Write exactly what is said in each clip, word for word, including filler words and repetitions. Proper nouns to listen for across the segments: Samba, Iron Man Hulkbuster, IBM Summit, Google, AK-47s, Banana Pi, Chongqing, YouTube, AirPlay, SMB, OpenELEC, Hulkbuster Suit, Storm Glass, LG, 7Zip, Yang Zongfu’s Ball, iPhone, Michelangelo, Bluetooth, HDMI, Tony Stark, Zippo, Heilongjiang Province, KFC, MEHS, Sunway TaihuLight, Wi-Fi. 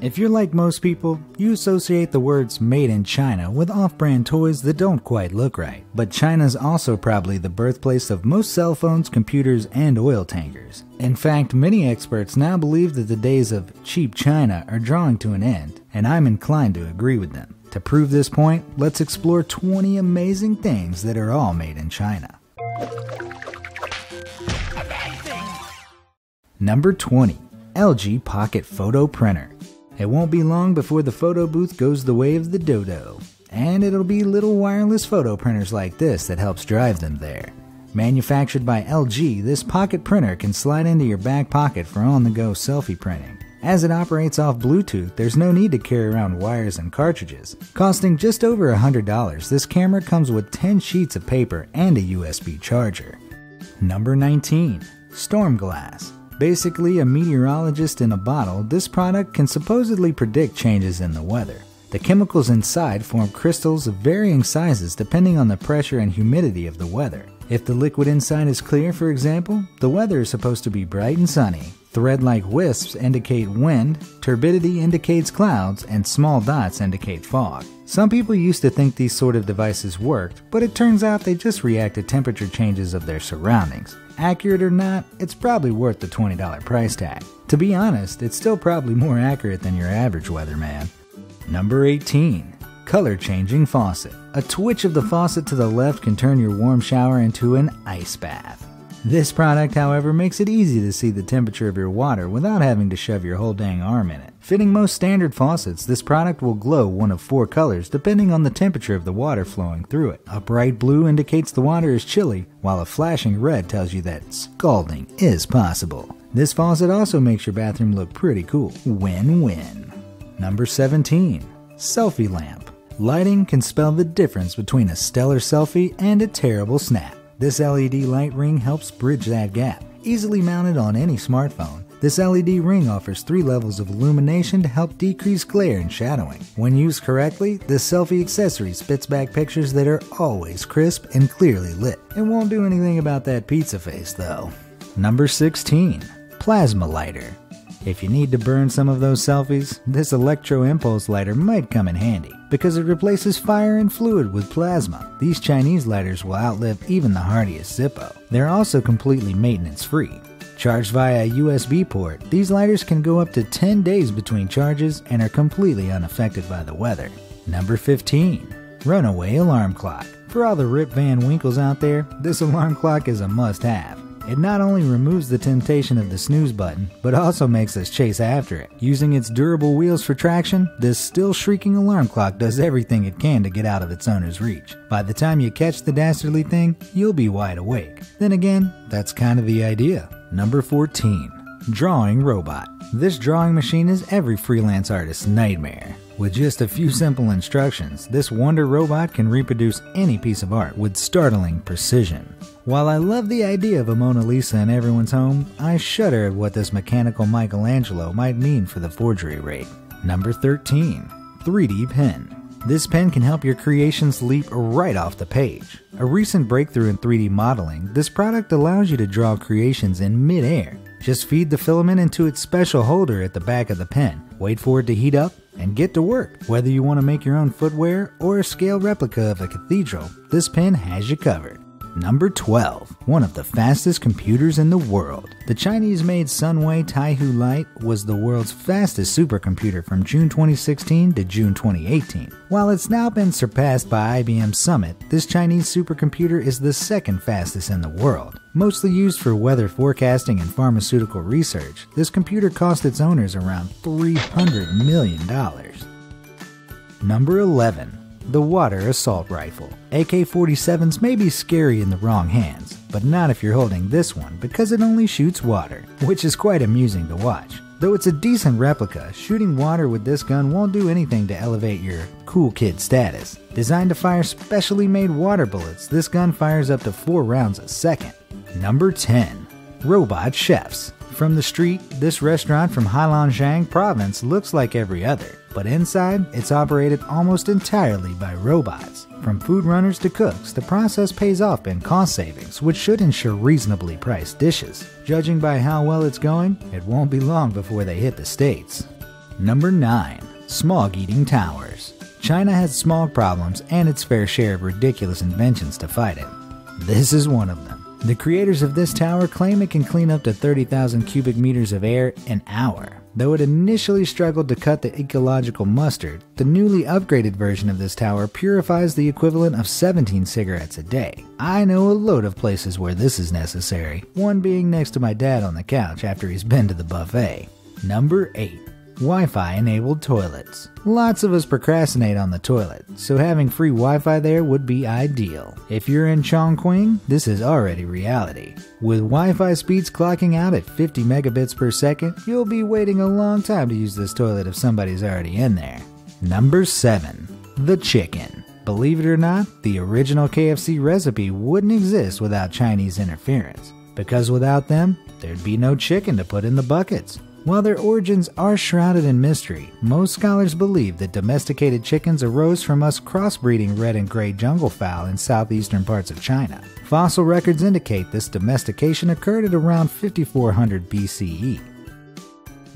If you're like most people, you associate the words made in China with off-brand toys that don't quite look right. But China's also probably the birthplace of most cell phones, computers, and oil tankers. In fact, many experts now believe that the days of cheap China are drawing to an end, and I'm inclined to agree with them. To prove this point, let's explore twenty amazing things that are all made in China. Amazing. Number twenty. L G Pocket Photo Printer. It won't be long before the photo booth goes the way of the dodo, and it'll be little wireless photo printers like this that helps drive them there. Manufactured by L G, this pocket printer can slide into your back pocket for on-the-go selfie printing. As it operates off Bluetooth, there's no need to carry around wires and cartridges. Costing just over one hundred dollars, this camera comes with ten sheets of paper and a U S B charger. Number nineteen. Storm Glass. Basically a meteorologist in a bottle, this product can supposedly predict changes in the weather. The chemicals inside form crystals of varying sizes depending on the pressure and humidity of the weather. If the liquid inside is clear, for example, the weather is supposed to be bright and sunny. Thread-like wisps indicate wind, turbidity indicates clouds, and small dots indicate fog. Some people used to think these sort of devices worked, but it turns out they just react to temperature changes of their surroundings. Accurate or not, it's probably worth the twenty dollar price tag. To be honest, it's still probably more accurate than your average weatherman. Number eighteen. Color-changing faucet. A twitch of the faucet to the left can turn your warm shower into an ice bath. This product, however, makes it easy to see the temperature of your water without having to shove your whole dang arm in it. Fitting most standard faucets, this product will glow one of four colors depending on the temperature of the water flowing through it. A bright blue indicates the water is chilly, while a flashing red tells you that scalding is possible. This faucet also makes your bathroom look pretty cool. Win-win. Number seventeen. Selfie lamp. Lighting can spell the difference between a stellar selfie and a terrible snap. This L E D light ring helps bridge that gap. Easily mounted on any smartphone, this L E D ring offers three levels of illumination to help decrease glare and shadowing. When used correctly, this selfie accessory spits back pictures that are always crisp and clearly lit. It won't do anything about that pizza face, though. Number sixteen. Plasma lighter. If you need to burn some of those selfies, this electro impulse lighter might come in handy, because it replaces fire and fluid with plasma. These Chinese lighters will outlive even the hardiest Zippo. They're also completely maintenance-free. Charged via a U S B port, these lighters can go up to ten days between charges and are completely unaffected by the weather. Number fifteen. Runaway alarm clock. For all the Rip Van Winkles out there, this alarm clock is a must-have. It not only removes the temptation of the snooze button, but also makes us chase after it. Using its durable wheels for traction, this still shrieking alarm clock does everything it can to get out of its owner's reach. By the time you catch the dastardly thing, you'll be wide awake. Then again, that's kind of the idea. Number fourteen. Drawing robot. This drawing machine is every freelance artist's nightmare. With just a few simple instructions, this wonder robot can reproduce any piece of art with startling precision. While I love the idea of a Mona Lisa in everyone's home, I shudder at what this mechanical Michelangelo might mean for the forgery rate. Number thirteen. three D Pen. This pen can help your creations leap right off the page. A recent breakthrough in three D modeling, this product allows you to draw creations in mid-air. Just feed the filament into its special holder at the back of the pen, wait for it to heat up, and get to work. Whether you want to make your own footwear or a scale replica of a cathedral, this pen has you covered. Number twelve. One of the fastest computers in the world. The Chinese-made Sunway TaihuLight was the world's fastest supercomputer from June twenty sixteen to June twenty eighteen. While it's now been surpassed by I B M Summit, this Chinese supercomputer is the second fastest in the world. Mostly used for weather forecasting and pharmaceutical research, this computer cost its owners around three hundred million dollars. Number eleven. The Water Assault Rifle. A K forty-sevens may be scary in the wrong hands, but not if you're holding this one because it only shoots water, which is quite amusing to watch. Though it's a decent replica, shooting water with this gun won't do anything to elevate your cool kid status. Designed to fire specially made water bullets, this gun fires up to four rounds a second. Number ten. Robot Chefs. From the street, this restaurant from Heilongjiang Province looks like every other, but inside, it's operated almost entirely by robots. From food runners to cooks, the process pays off in cost savings, which should ensure reasonably priced dishes. Judging by how well it's going, it won't be long before they hit the States. Number nine. Smog-eating towers. China has smog problems and its fair share of ridiculous inventions to fight it. This is one of them. The creators of this tower claim it can clean up to thirty thousand cubic meters of air an hour. Though it initially struggled to cut the ecological mustard, the newly upgraded version of this tower purifies the equivalent of seventeen cigarettes a day. I know a load of places where this is necessary, one being next to my dad on the couch after he's been to the buffet. Number eight. Wi-Fi enabled toilets. Lots of us procrastinate on the toilet, so having free Wi-Fi there would be ideal. If you're in Chongqing, this is already reality. With Wi-Fi speeds clocking out at fifty megabits per second, you'll be waiting a long time to use this toilet if somebody's already in there. Number seven. The chicken. Believe it or not, the original K F C recipe wouldn't exist without Chinese interference, because without them, there'd be no chicken to put in the buckets. While their origins are shrouded in mystery, most scholars believe that domesticated chickens arose from us crossbreeding red and gray jungle fowl in southeastern parts of China. Fossil records indicate this domestication occurred at around fifty-four hundred B C E.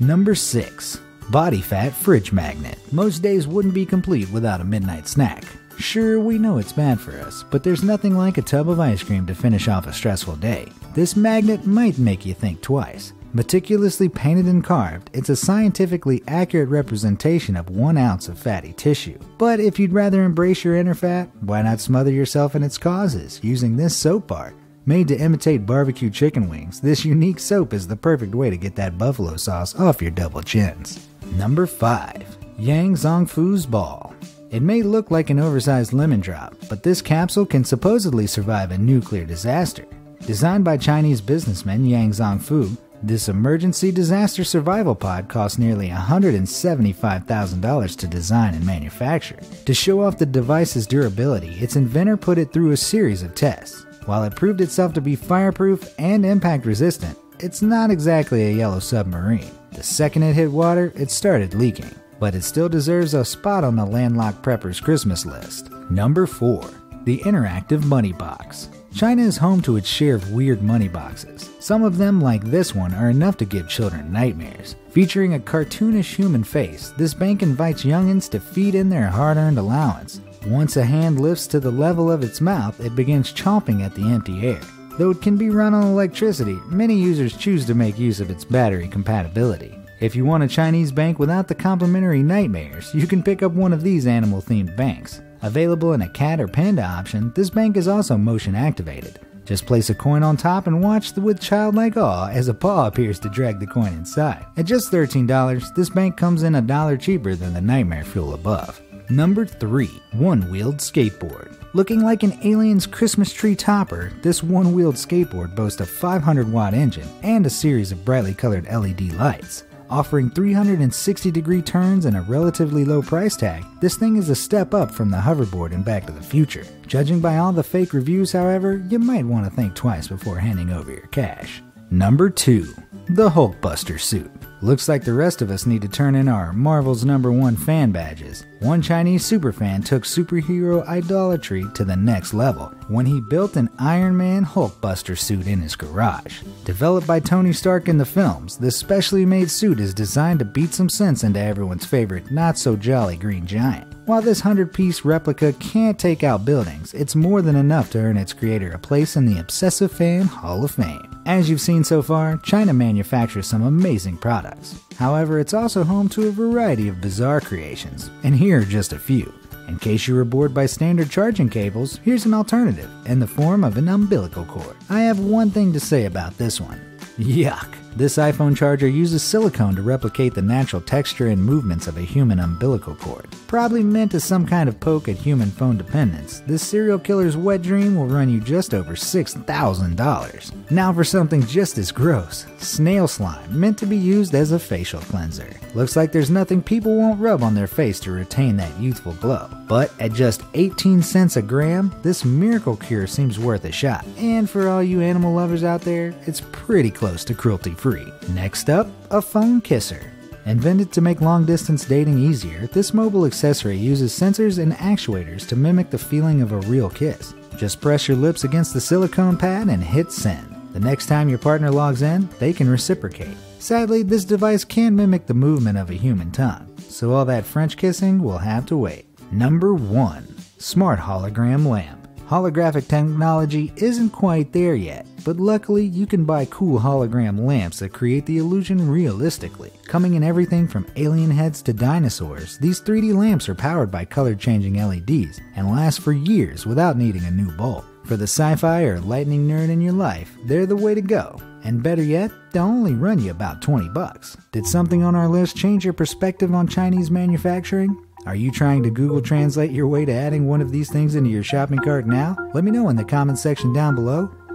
Number six. Body fat fridge magnet. Most days wouldn't be complete without a midnight snack. Sure, we know it's bad for us, but there's nothing like a tub of ice cream to finish off a stressful day. This magnet might make you think twice. Meticulously painted and carved, it's a scientifically accurate representation of one ounce of fatty tissue. But if you'd rather embrace your inner fat, why not smother yourself in its causes using this soap bar? Made to imitate barbecue chicken wings, this unique soap is the perfect way to get that buffalo sauce off your double chins. Number five. Yang Zongfu's Ball. It may look like an oversized lemon drop, but this capsule can supposedly survive a nuclear disaster. Designed by Chinese businessman Yang Zongfu, this emergency disaster survival pod cost nearly one hundred seventy-five thousand dollars to design and manufacture. To show off the device's durability, its inventor put it through a series of tests. While it proved itself to be fireproof and impact resistant, it's not exactly a yellow submarine. The second it hit water, it started leaking, but it still deserves a spot on the landlocked prepper's Christmas list. Number four. The interactive money box. China is home to its share of weird money boxes. Some of them, like this one, are enough to give children nightmares. Featuring a cartoonish human face, this bank invites youngins to feed in their hard-earned allowance. Once a hand lifts to the level of its mouth, it begins chomping at the empty air. Though it can be run on electricity, many users choose to make use of its battery compatibility. If you want a Chinese bank without the complimentary nightmares, you can pick up one of these animal-themed banks. Available in a cat or panda option, this bank is also motion activated. Just place a coin on top and watch with childlike awe as a paw appears to drag the coin inside. At just thirteen dollars, this bank comes in a dollar cheaper than the nightmare fuel above. Number three. One-wheeled skateboard. Looking like an alien's Christmas tree topper, this one-wheeled skateboard boasts a five hundred watt engine and a series of brightly colored L E D lights. Offering three hundred sixty degree turns and a relatively low price tag, this thing is a step up from the hoverboard in Back to the Future. Judging by all the fake reviews, however, you might want to think twice before handing over your cash. Number two. The Hulkbuster suit. Looks like the rest of us need to turn in our Marvel's number one fan badges. One Chinese superfan took superhero idolatry to the next level when he built an Iron Man Hulkbuster suit in his garage. Developed by Tony Stark in the films, this specially made suit is designed to beat some sense into everyone's favorite not-so-jolly green giant. While this hundred-piece replica can't take out buildings, it's more than enough to earn its creator a place in the Obsessive Fan Hall of Fame. As you've seen so far, China manufactures some amazing products. However, it's also home to a variety of bizarre creations, and here are just a few. In case you were bored by standard charging cables, here's an alternative, in the form of an umbilical cord. I have one thing to say about this one. Yuck! This iPhone charger uses silicone to replicate the natural texture and movements of a human umbilical cord. Probably meant as some kind of poke at human phone dependence, this serial killer's wet dream will run you just over six thousand dollars. Now for something just as gross. Snail slime, meant to be used as a facial cleanser. Looks like there's nothing people won't rub on their face to retain that youthful glow. But at just eighteen cents a gram, this miracle cure seems worth a shot. And for all you animal lovers out there, it's pretty close to cruelty-free. Next up, a phone kisser. Invented to make long-distance dating easier, this mobile accessory uses sensors and actuators to mimic the feeling of a real kiss. Just press your lips against the silicone pad and hit send. The next time your partner logs in, they can reciprocate. Sadly, this device can mimic the movement of a human tongue, so all that French kissing will have to wait. Number one. Smart Hologram Lamp. Holographic technology isn't quite there yet, but luckily you can buy cool hologram lamps that create the illusion realistically. Coming in everything from alien heads to dinosaurs, these three D lamps are powered by color-changing L E Ds and last for years without needing a new bulb. For the sci-fi or lightning nerd in your life, they're the way to go. And better yet, they'll only run you about twenty bucks. Did something on our list change your perspective on Chinese manufacturing? Are you trying to Google Translate your way to adding one of these things into your shopping cart now? Let me know in the comments section down below,